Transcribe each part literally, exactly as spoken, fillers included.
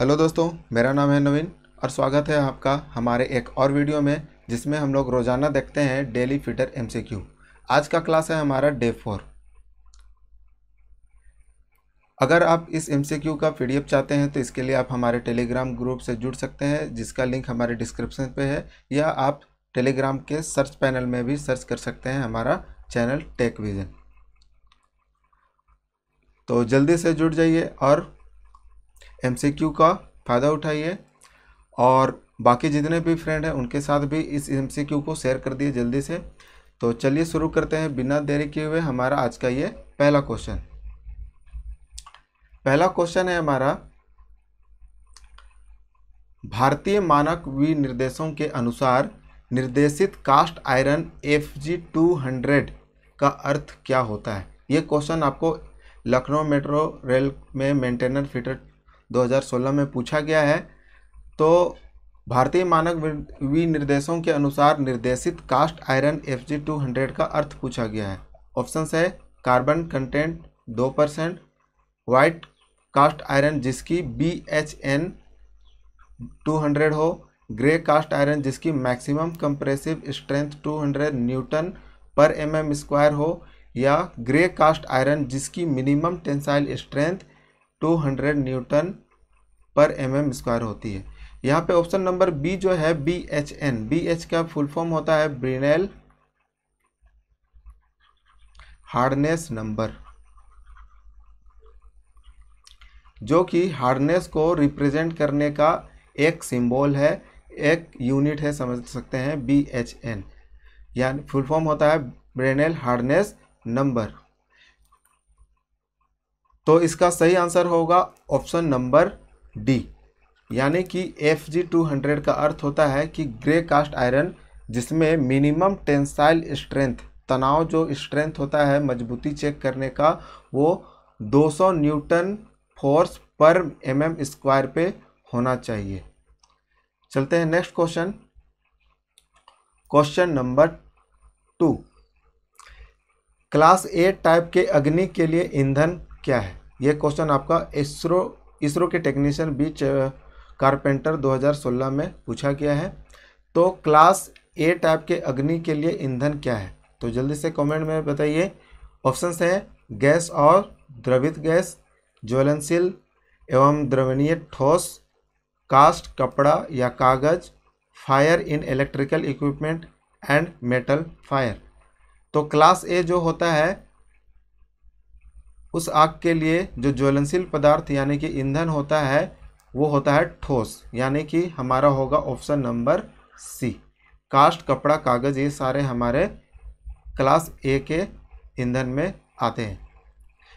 Hello दोस्तों, मेरा नाम है नवीन और स्वागत है आपका हमारे एक और वीडियो में जिसमें हम लोग रोज़ाना देखते हैं डेली फीडर एमसीक्यू। आज का क्लास है हमारा डे फोर। अगर आप इस एमसीक्यू का पीडीएफ चाहते हैं तो इसके लिए आप हमारे टेलीग्राम ग्रुप से जुड़ सकते हैं जिसका लिंक हमारे डिस्क्रिप्शन पे है, या आप टेलीग्राम के सर्च पैनल में भी सर्च कर सकते हैं हमारा चैनल टेक विजन। तो जल्दी से जुड़ जाइए और एमसीक्यू का फ़ायदा उठाइए और बाकी जितने भी फ्रेंड हैं उनके साथ भी इस एमसीक्यू को शेयर कर दिए जल्दी से। तो चलिए शुरू करते हैं बिना देरी किए हुए हमारा आज का ये पहला क्वेश्चन। पहला क्वेश्चन है हमारा, भारतीय मानक विनिर्देशों के अनुसार निर्देशित cast iron F G two hundred का अर्थ क्या होता है। ये क्वेश्चन आपको लखनऊ मेट्रो रेल में मेंटेनर फिटर दो हज़ार सोलह में पूछा गया है। तो भारतीय मानक विनिर्देशों के अनुसार निर्देशित cast iron F G two hundred का अर्थ पूछा गया है। ऑप्शन है कार्बन कंटेंट दो परसेंट, वाइट कास्ट आयरन जिसकी B H N two hundred हो, ग्रे कास्ट आयरन जिसकी मैक्सिमम कंप्रेसिव स्ट्रेंथ दो सौ newton per M M square हो, या ग्रे कास्ट आयरन जिसकी मिनिमम टेंसाइल स्ट्रेंथ दो सौ newton per M M square होती है। यहाँ पे ऑप्शन नंबर बी जो है B H N, B H का फुल फॉर्म होता है ब्रिनेल हार्डनेस नंबर, जो कि हार्डनेस को रिप्रेजेंट करने का एक सिंबल है, एक यूनिट है, समझ सकते हैं बी एच एन, यानी फुल फॉर्म होता है ब्रेनेल हार्डनेस नंबर। तो इसका सही आंसर होगा ऑप्शन नंबर डी, यानी कि एफ जी टू हंड्रेड का अर्थ होता है कि ग्रे कास्ट आयरन जिसमें मिनिमम टेंसाइल स्ट्रेंथ, तनाव जो स्ट्रेंथ होता है मजबूती चेक करने का, वो दो सौ newton force per M M square पे होना चाहिए। चलते हैं next question, question number two. Class A type के अग्नि के लिए ईंधन क्या है। यह क्वेश्चन आपका इसरो इसरो के टेक्नीशियन बी कारपेंटर दो हज़ार सोलह में पूछा गया है। तो क्लास ए टाइप के अग्नि के लिए ईंधन क्या है, तो जल्दी से कमेंट में बताइए। ऑप्शंस हैं गैस और द्रवित गैस, ज्वलनशील एवं द्रवणीय ठोस, कास्ट कपड़ा या कागज, fire in electrical equipment and metal fire. तो क्लास ए जो होता है उस आग के लिए जो ज्वलनशील पदार्थ यानी कि ईंधन होता है वो होता है ठोस, यानी कि हमारा होगा ऑप्शन नंबर सी। कास्ट कपड़ा कागज ये सारे हमारे क्लास ए के ईंधन में आते हैं।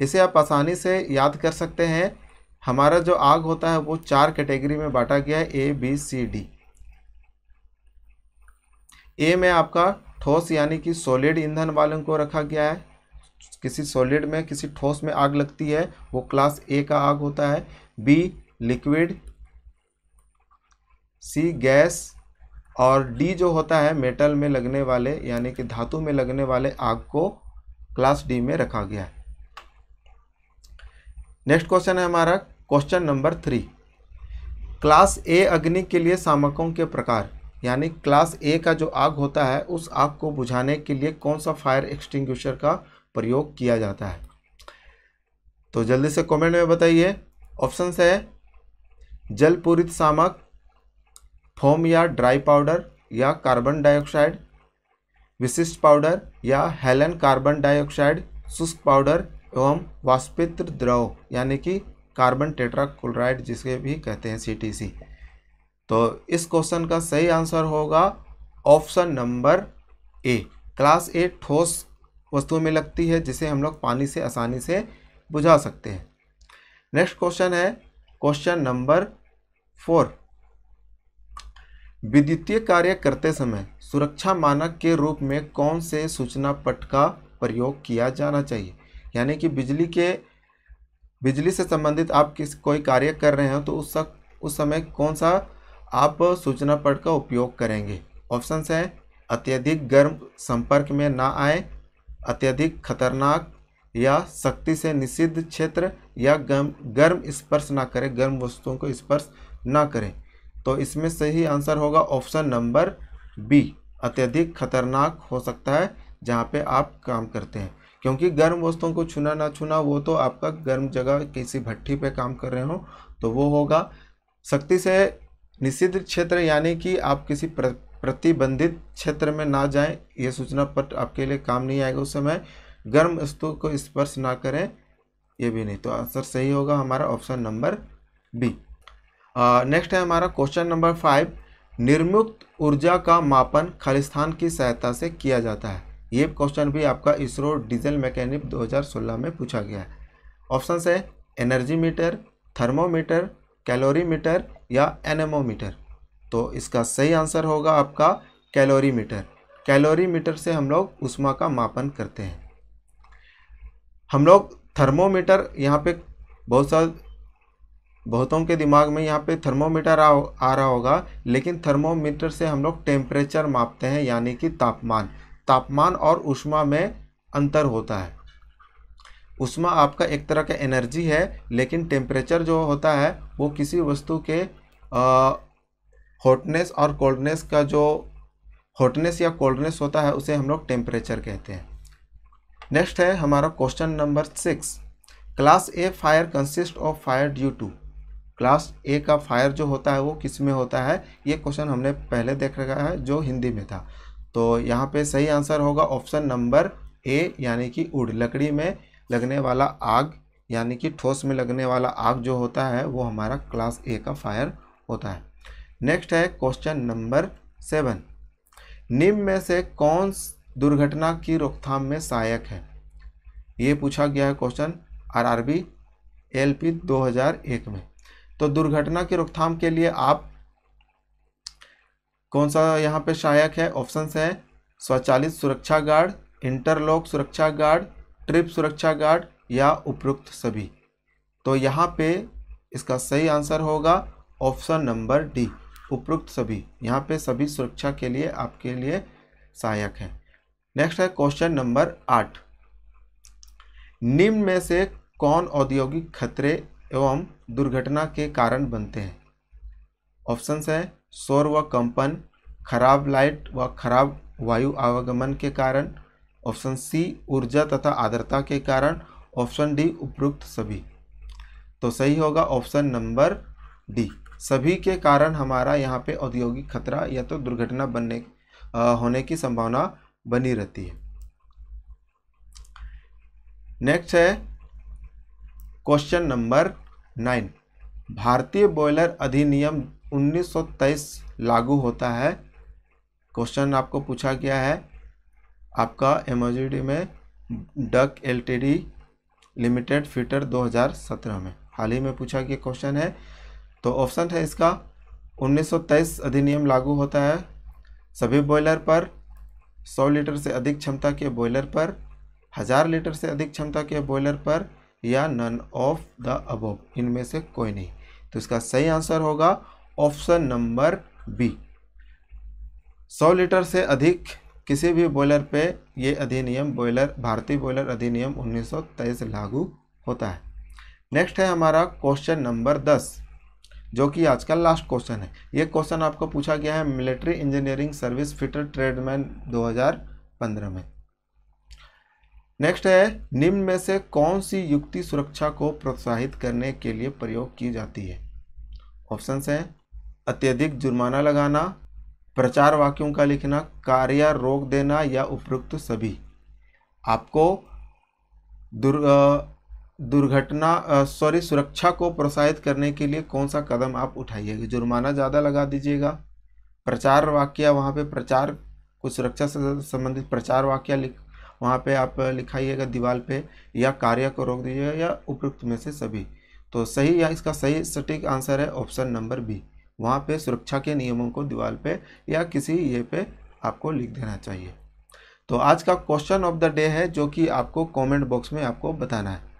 इसे आप आसानी से याद कर सकते हैं। हमारा जो आग होता है वो चार कैटेगरी में बांटा गया है, ए बी सी डी। ए में आपका ठोस यानी कि सॉलिड ईंधन वालों को रखा गया है, किसी सॉलिड में किसी ठोस में आग लगती है वो क्लास ए का आग होता है। बी लिक्विड, सी गैस, और डी जो होता है मेटल में लगने वाले यानी कि धातु में लगने वाले आग को क्लास डी में रखा गया है। नेक्स्ट क्वेश्चन है हमारा question number three. Class A अग्नि के लिए सामकों के प्रकार, यानी क्लास ए का जो आग होता है उस आग को बुझाने के लिए कौन सा फायर एक्सटिंग्विशर का प्रयोग किया जाता है। तो जल्दी से कमेंट में बताइए। ऑप्शंस है जलपूरित सामक, फोम या ड्राई पाउडर, या कार्बन डाइऑक्साइड, विशिष्ट पाउडर, या हेलन कार्बन डाइऑक्साइड, शुष्क पाउडर एवं वाष्पित द्रव यानी कि कार्बन टेट्राक्लोराइड जिसे भी कहते हैं सी टी सी। तो इस क्वेश्चन का सही आंसर होगा option number A. Class A ठोस वस्तु में लगती है जिसे हम लोग पानी से आसानी से बुझा सकते हैं। नेक्स्ट क्वेश्चन है क्वेश्चन नंबर फोर। विद्युतीय कार्य करते समय सुरक्षा मानक के रूप में कौन से सूचना पट का प्रयोग किया जाना चाहिए, यानी कि बिजली के बिजली से संबंधित आप किस कोई कार्य कर रहे हो तो उस उस समय कौन सा आप सूचना पट का उपयोग करेंगे। ऑप्शंस हैं अत्यधिक गर्म संपर्क में ना आए, अत्यधिक खतरनाक या शक्ति से निषिद्ध क्षेत्र या गर्म गर्म स्पर्श ना करें, गर्म वस्तुओं को स्पर्श ना करें। तो इसमें सही आंसर होगा ऑप्शन नंबर बी, अत्यधिक खतरनाक हो सकता है जहाँ पे आप काम करते हैं, क्योंकि गर्म वस्तुओं को छूना ना छूना वो तो आपका गर्म जगह किसी भट्टी पे काम कर रहे हो तो वो होगा। शक्ति से निषिद्ध क्षेत्र यानी कि आप किसी प्र, प्रतिबंधित क्षेत्र में ना जाएं, यह सूचना पत्र आपके लिए काम नहीं आएगा उस समय। गर्म वस्तु को स्पर्श ना करें ये भी नहीं, तो आंसर सही होगा हमारा ऑप्शन नंबर बी। नेक्स्ट है हमारा क्वेश्चन नंबर फाइव, निर्मुक्त ऊर्जा का मापन खालिस्तान की सहायता से किया जाता है। ये क्वेश्चन भी आपका इसरो डीजल मैकेनिक दो हज़ार सोलह में पूछा गया है। ऑप्शन है एनर्जी मीटर, थर्मोमीटर, कैलोरीमीटर या एनेमोमीटर। तो इसका सही आंसर होगा आपका कैलोरीमीटर। कैलोरीमीटर से हम लोग ऊष्मा का मापन करते हैं। हम लोग थर्मोमीटर, यहाँ पे बहुत सारे बहुतों के दिमाग में यहाँ पे थर्मोमीटर आ, आ रहा होगा, लेकिन थर्मोमीटर से हम लोग टेम्परेचर मापते हैं यानी कि तापमान। तापमान और ऊष्मा में अंतर होता है। ऊष्मा आपका एक तरह का एनर्जी है, लेकिन टेम्परेचर जो होता है वो किसी वस्तु के हॉटनेस और कोल्डनेस का, जो हॉटनेस या कोल्डनेस होता है उसे हम लोग टेम्परेचर कहते हैं। नेक्स्ट है हमारा question number six, class A fire consist of fire due to. Class A का फायर जो होता है वो किस में होता है, ये क्वेश्चन हमने पहले देख रखा है जो हिंदी में था। तो यहाँ पे सही आंसर होगा ऑप्शन नंबर ए यानी कि उड़, लकड़ी में लगने वाला आग यानी कि ठोस में लगने वाला आग जो होता है वो हमारा क्लास ए का फायर होता है। नेक्स्ट है क्वेश्चन नंबर सेवन, निम्न में से कौन दुर्घटना की रोकथाम में सहायक है। ये पूछा गया है क्वेश्चन आरआरबी एलपी दो हज़ार एक में। तो दुर्घटना की रोकथाम के लिए आप कौन सा यहाँ पे सहायक है। ऑप्शंस है स्वचालित सुरक्षा गार्ड, इंटरलॉक सुरक्षा गार्ड, ट्रिप सुरक्षा गार्ड या उपरोक्त सभी। तो यहाँ पे इसका सही आंसर होगा ऑप्शन नंबर डी, उपरोक्त सभी। यहाँ पे सभी सुरक्षा के लिए आपके लिए सहायक है। नेक्स्ट है क्वेश्चन नंबर आठ, निम्न में से कौन औद्योगिक खतरे एवं दुर्घटना के कारण बनते हैं। ऑप्शंस है शोर व कंपन, खराब लाइट व खराब वायु आवागमन के कारण, ऑप्शन सी ऊर्जा तथा आर्द्रता के कारण, ऑप्शन डी उपरोक्त सभी। तो सही होगा ऑप्शन नंबर डी, सभी के कारण हमारा यहाँ पे औद्योगिक खतरा या तो दुर्घटना बनने आ, होने की संभावना बनी रहती है। नेक्स्ट है क्वेश्चन नंबर नाइन, भारतीय बॉयलर अधिनियम उन्नीस सौ तेईस लागू होता है। क्वेश्चन आपको पूछा गया है आपका एमजीडी में dock L T D limited fitter दो हज़ार सत्रह में, हाल ही में पूछा गया क्वेश्चन है। तो ऑप्शन है इसका उन्नीस सौ तेईस अधिनियम लागू होता है सभी बॉयलर पर, सौ लीटर से अधिक क्षमता के बॉयलर पर, हज़ार लीटर से अधिक क्षमता के बॉयलर पर या नन ऑफ द अबव, इनमें से कोई नहीं। तो इसका सही आंसर होगा ऑप्शन नंबर बी, सौ लीटर से अधिक किसी भी बॉयलर पे ये अधिनियम बॉयलर भारतीय बॉयलर अधिनियम उन्नीस सौ तेईस लागू होता है। नेक्स्ट है हमारा क्वेश्चन नंबर दस, जो कि आज का लास्ट क्वेश्चन है। ये क्वेश्चन आपको पूछा गया है military engineering service fitter tradesman दो हज़ार पंद्रह में। नेक्स्ट है, निम्न में से कौन सी युक्ति सुरक्षा को प्रोत्साहित करने के लिए प्रयोग की जाती है। ऑप्शंस हैं अत्यधिक जुर्माना लगाना, प्रचार वाक्यों का लिखना, कार्य रोक देना या उपरोक्त सभी। आपको दुर दुर्घटना सॉरी सुरक्षा को प्रोत्साहित करने के लिए कौन सा कदम आप उठाइएगा। जुर्माना ज़्यादा लगा दीजिएगा, प्रचार वाक्य वहाँ पे प्रचार कुछ सुरक्षा से संबंधित प्रचार वाक्य लिख वहाँ पे आप लिखाइएगा दीवार पे, या कार्य को रोक दीजिएगा या उपरोक्त में से सभी। तो सही या इसका सही सटीक आंसर है ऑप्शन नंबर बी, वहाँ पे सुरक्षा के नियमों को दीवार पे या किसी ये पे आपको लिख देना चाहिए। तो आज का क्वेश्चन ऑफ द डे है जो कि आपको कमेंट बॉक्स में आपको बताना है।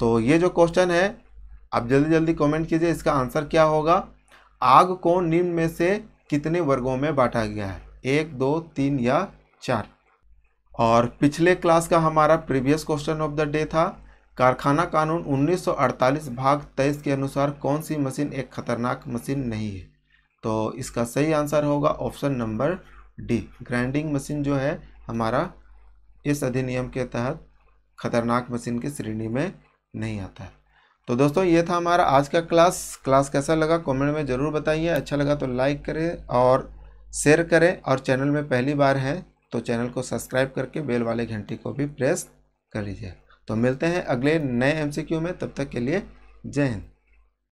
तो ये जो क्वेश्चन है आप जल्दी जल्दी कमेंट कीजिए इसका आंसर क्या होगा। आग को निम्न में से कितने वर्गों में बांटा गया है, एक, दो, तीन या चार। और पिछले क्लास का हमारा previous question of the day था, कारखाना कानून उन्नीस सौ अड़तालीस भाग तेईस के अनुसार कौन सी मशीन एक खतरनाक मशीन नहीं है। तो इसका सही आंसर होगा option number D, grinding machine जो है हमारा इस अधिनियम के तहत खतरनाक मशीन की श्रेणी में नहीं आता है। तो दोस्तों ये था हमारा आज का क्लास क्लास कैसा लगा कमेंट में ज़रूर बताइए। अच्छा लगा तो लाइक करें और शेयर करें, और चैनल में पहली बार हैं तो चैनल को सब्सक्राइब करके बेल वाले घंटी को भी प्रेस कर लीजिए। तो मिलते हैं अगले नए एमसीक्यू में, तब तक के लिए जय हिंद।